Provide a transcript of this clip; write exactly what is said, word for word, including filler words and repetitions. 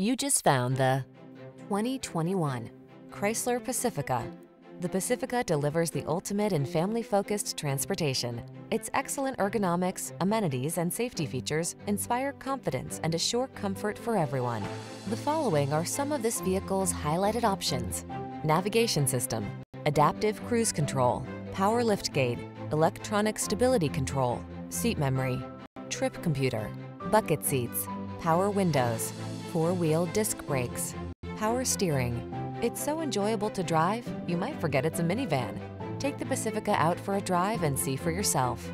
You just found the twenty twenty-one Chrysler Pacifica. The Pacifica delivers the ultimate in family-focused transportation. Its excellent ergonomics, amenities, and safety features inspire confidence and assure comfort for everyone. The following are some of this vehicle's highlighted options: navigation system, adaptive cruise control, power liftgate, electronic stability control, seat memory, trip computer, bucket seats, power windows, four-wheel disc brakes, power steering. It's so enjoyable to drive, you might forget it's a minivan. Take the Pacifica out for a drive and see for yourself.